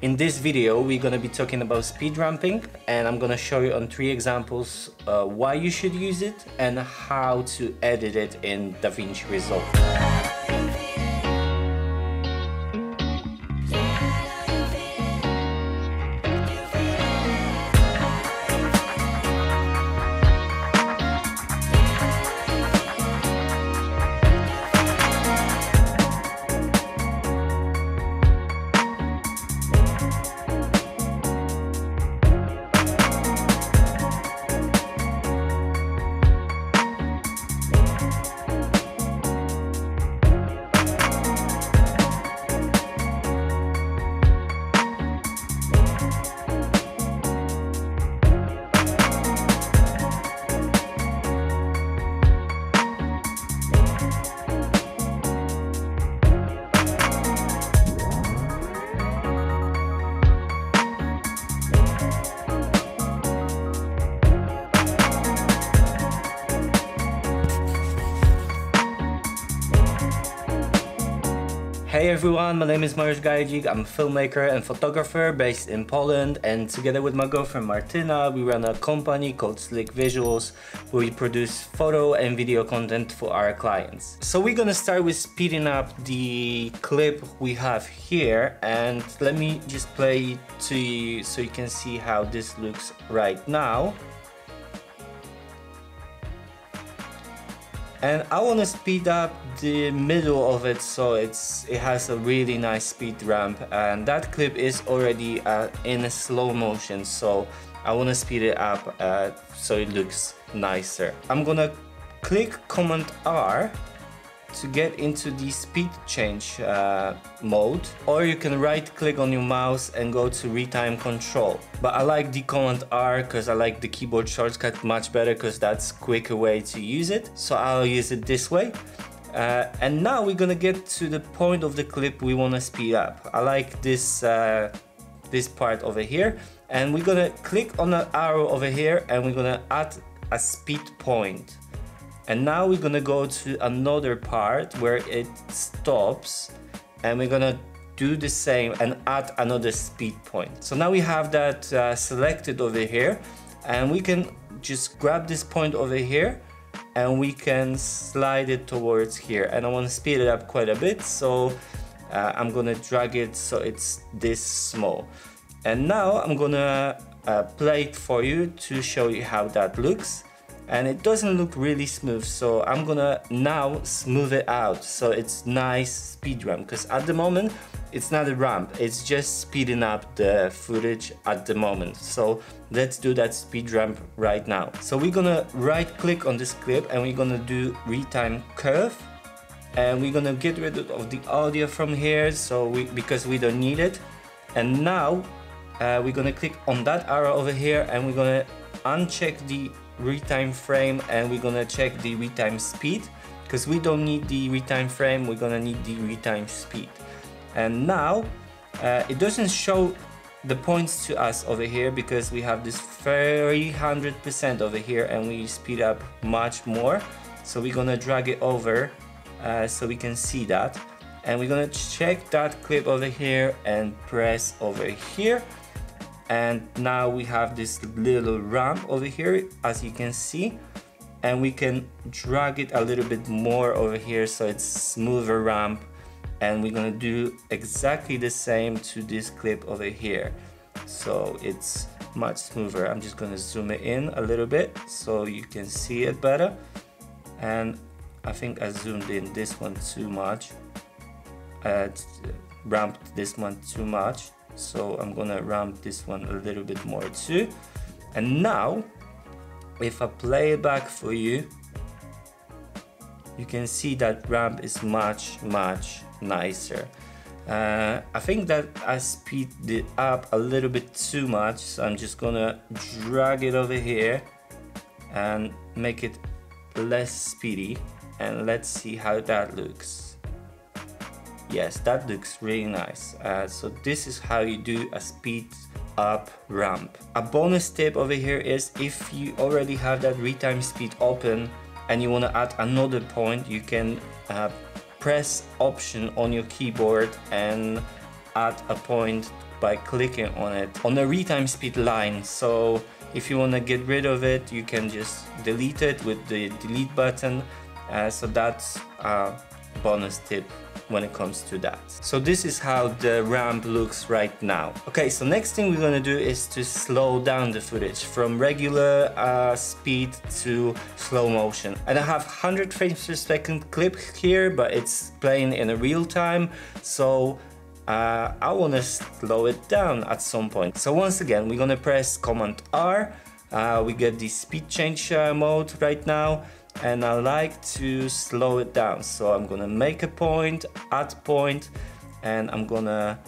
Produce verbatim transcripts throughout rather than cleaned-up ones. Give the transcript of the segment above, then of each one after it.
In this video, we're gonna be talking about speed ramping, and I'm gonna show you on three examples uh, why you should use it and how to edit it in DaVinci Resolve. Hey everyone, my name is Mariusz Gajdzik. I'm a filmmaker and photographer based in Poland, and together with my girlfriend Martina, we run a company called Slick Visuals, where we produce photo and video content for our clients. So we're gonna start with speeding up the clip we have here, and let me just play it to you so you can see how this looks right now. And I want to speed up the middle of it so it's it has a really nice speed ramp, and that clip is already uh, in a slow motion, so I want to speed it up uh, so it looks nicer. I'm gonna click Command R to get into the speed change uh, mode, or you can right click on your mouse and go to retime control. But I like the Command R because I like the keyboard shortcut much better, because that's a quicker way to use it. So I'll use it this way. Uh, and now we're gonna get to the point of the clip we wanna speed up. I like this, uh, this part over here. And we're gonna click on an arrow over here and we're gonna add a speed point. And now we're gonna go to another part where it stops, and we're gonna do the same and add another speed point. So now we have that uh, selected over here, and we can just grab this point over here and we can slide it towards here. And I wanna speed it up quite a bit, so uh, I'm gonna drag it so it's this small. And now I'm gonna uh, play it for you to show you how that looks. And it doesn't look really smooth, so I'm gonna now smooth it out so it's nice speed ramp, because at the moment it's not a ramp, it's just speeding up the footage at the moment. So let's do that speed ramp right now. So we're gonna right click on this clip and we're gonna do retime curve, and we're gonna get rid of the audio from here, so we because we don't need it. And now uh, we're gonna click on that arrow over here and we're gonna uncheck the retime frame, and we're gonna check the retime speed, because we don't need the retime frame, we're gonna need the retime speed. And now uh, it doesn't show the points to us over here because we have this three hundred percent over here and we speed up much more, so we're gonna drag it over uh, so we can see that. And we're gonna check that clip over here and press over here. And now we have this little ramp over here, as you can see, and we can drag it a little bit more over here so it's smoother ramp. And we're gonna do exactly the same to this clip over here, so it's much smoother. I'm just gonna zoom it in a little bit so you can see it better. And I think I zoomed in this one too much, uh, ramped this one too much. So I'm gonna ramp this one a little bit more too. And now, if I play it back for you, you can see that ramp is much, much nicer. Uh, I think that I speed it up a little bit too much, so I'm just gonna drag it over here and make it less speedy. And let's see how that looks. Yes, that looks really nice. Uh, so this is how you do a speed up ramp. A bonus tip over here is, if you already have that retime speed open and you want to add another point, you can uh, press Option on your keyboard and add a point by clicking on it on a retime speed line. So if you want to get rid of it, you can just delete it with the delete button. Uh, so that's a bonus tip when it comes to that. So this is how the ramp looks right now. Okay, so next thing we're gonna do is to slow down the footage from regular uh, speed to slow motion. And I have one hundred frames per second clip here, but it's playing in a real time. So uh, I wanna slow it down at some point. So once again, we're gonna press Command R. Uh, we get the speed change uh, mode right now. And I like to slow it down, so I'm gonna make a point, add point, and I'm gonna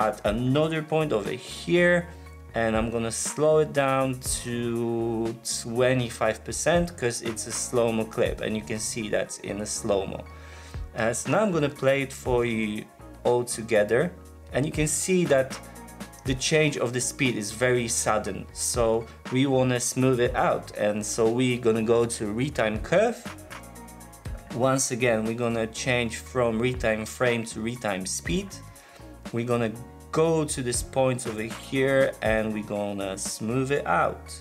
add another point over here, and I'm gonna slow it down to twenty-five percent because it's a slow-mo clip, and you can see that's in a slow-mo. Uh, so now I'm gonna play it for you all together, and you can see that the change of the speed is very sudden, so we want to smooth it out, and so we're gonna go to retime curve. Once again, we're gonna change from retime frame to retime speed. We're gonna go to this point over here and we're gonna smooth it out,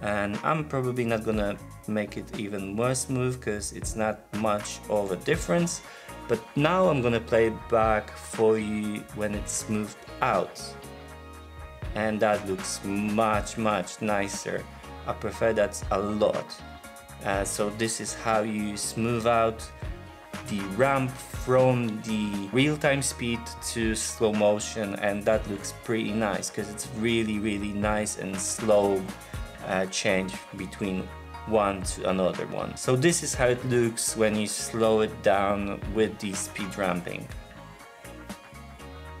and I'm probably not gonna make it even more smooth because it's not much of a difference. But now I'm gonna play it back for you when it's smoothed out. And that looks much, much nicer. I prefer that a lot. Uh, so this is how you smooth out the ramp from the real-time speed to slow motion, and that looks pretty nice because it's really, really nice and slow uh, change between one to another one. So this is how it looks when you slow it down with the speed ramping.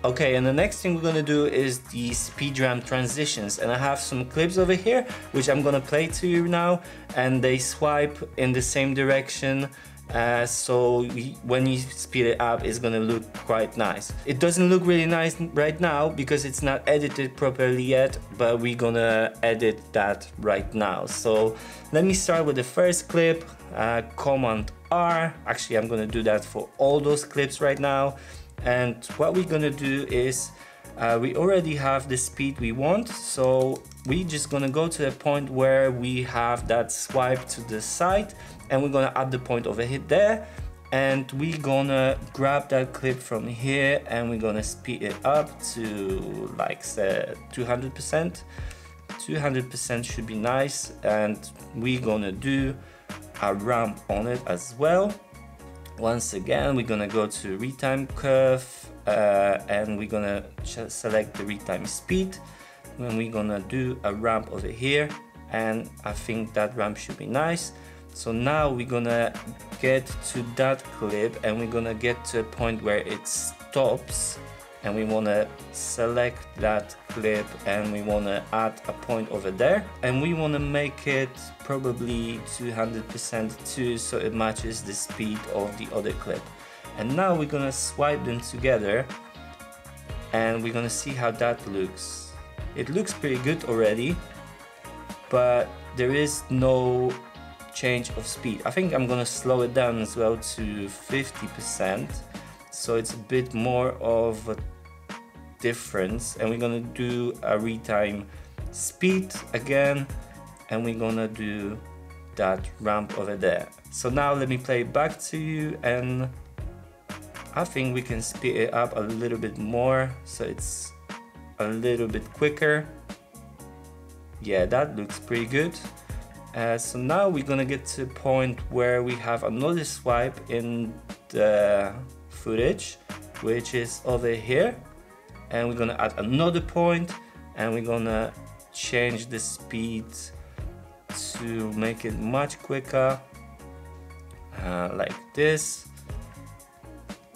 Okay, and the next thing we're gonna do is the speed ramp transitions, and I have some clips over here which I'm gonna play to you now, and they swipe in the same direction, uh, so we, when you speed it up, it's gonna look quite nice. It doesn't look really nice right now because it's not edited properly yet, but we're gonna edit that right now. So let me start with the first clip, uh, Command R. Actually, I'm gonna do that for all those clips right now. And what we're gonna do is uh, we already have the speed we want, so we're just gonna go to a point where we have that swipe to the side, and we're gonna add the point over here there, and we're gonna grab that clip from here and we're gonna speed it up to like say two hundred percent. two hundred percent should be nice, and we're gonna do a ramp on it as well. Once again, we're gonna go to retime curve, uh, and we're gonna select the retime speed. Then we're gonna do a ramp over here, and I think that ramp should be nice. So now we're gonna get to that clip, and we're gonna get to a point where it stops, and we wanna select that clip, and we wanna add a point over there, and we wanna make it probably two hundred percent too, so it matches the speed of the other clip. And now we're gonna swipe them together, and we're gonna see how that looks. It looks pretty good already, but there is no change of speed. I think I'm gonna slow it down as well to fifty percent, so it's a bit more of a difference, and we're gonna do a retime speed again, and we're gonna do that ramp over there. So now let me play it back to you, and I think we can speed it up a little bit more so it's a little bit quicker. Yeah, that looks pretty good. Uh, so now we're gonna get to a point where we have another swipe in the footage, which is over here, and we're gonna add another point, and we're gonna change the speed to make it much quicker, uh, like this,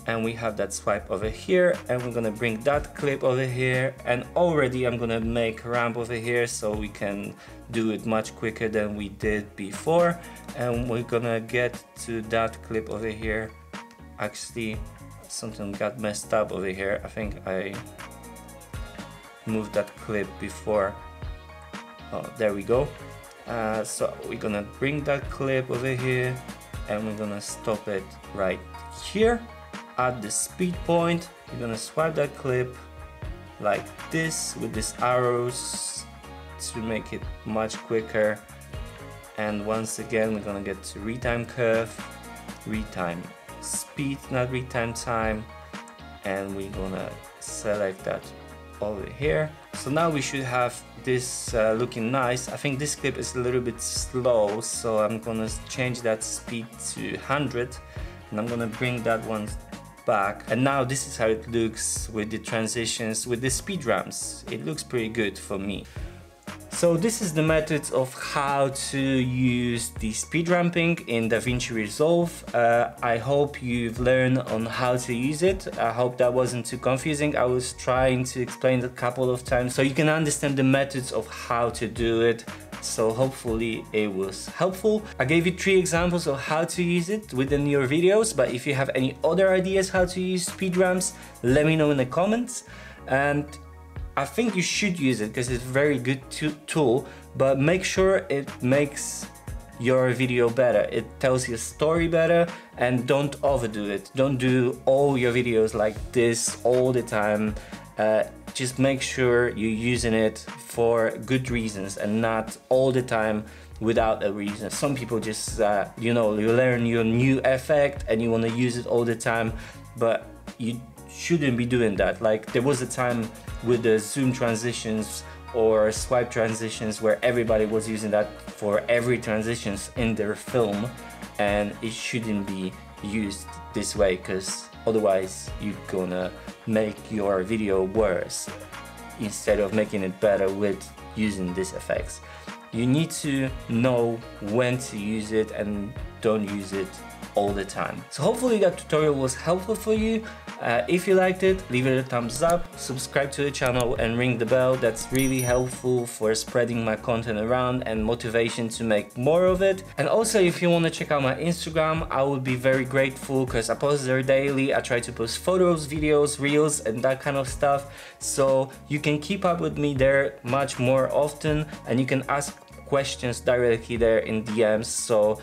and we have that swipe over here, and we're gonna bring that clip over here, and already I'm gonna make a ramp over here so we can do it much quicker than we did before, and we're gonna get to that clip over here. Actually, something got messed up over here. I think I moved that clip before. Oh, there we go. Uh, so we're gonna bring that clip over here, and we're gonna stop it right here. Add the speed point, You're gonna swipe that clip like this with these arrows to make it much quicker. And once again, we're gonna get to retime curve, retime speed, not retime time, and we're gonna select that over here. So now we should have this uh, looking nice. I think this clip is a little bit slow, so I'm gonna change that speed to one hundred, and I'm gonna bring that one back. And now this is how it looks with the transitions, with the speed ramps. It looks pretty good for me. So this is the method of how to use the speed ramping in DaVinci Resolve. Uh, I hope you've learned on how to use it. I hope that wasn't too confusing. I was trying to explain it a couple of times so you can understand the methods of how to do it. So hopefully it was helpful. I gave you three examples of how to use it within your videos, but if you have any other ideas how to use speed ramps, let me know in the comments. And I think you should use it because it's a very good tool, but make sure it makes your video better. It tells your story better, and don't overdo it. Don't do all your videos like this all the time. Uh, just make sure you're using it for good reasons and not all the time without a reason. Some people just, uh, you know, you learn your new effect and you want to use it all the time, but you shouldn't be doing that. Like there was a time with the zoom transitions or swipe transitions where everybody was using that for every transitions in their film, and it shouldn't be used this way because otherwise you're gonna make your video worse instead of making it better with using these effects. You need to know when to use it and don't use it all the time. So hopefully that tutorial was helpful for you. Uh, if you liked it, leave it a thumbs up, subscribe to the channel and ring the bell. That's really helpful for spreading my content around and motivation to make more of it. And also if you want to check out my Instagram, I would be very grateful because I post there daily. I try to post photos, videos, reels and that kind of stuff. So you can keep up with me there much more often, and you can ask questions directly there in D Ms. So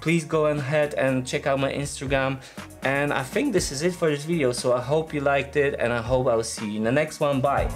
please go ahead and check out my Instagram. And I think this is it for this video. So I hope you liked it, and I hope I'll see you in the next one. Bye.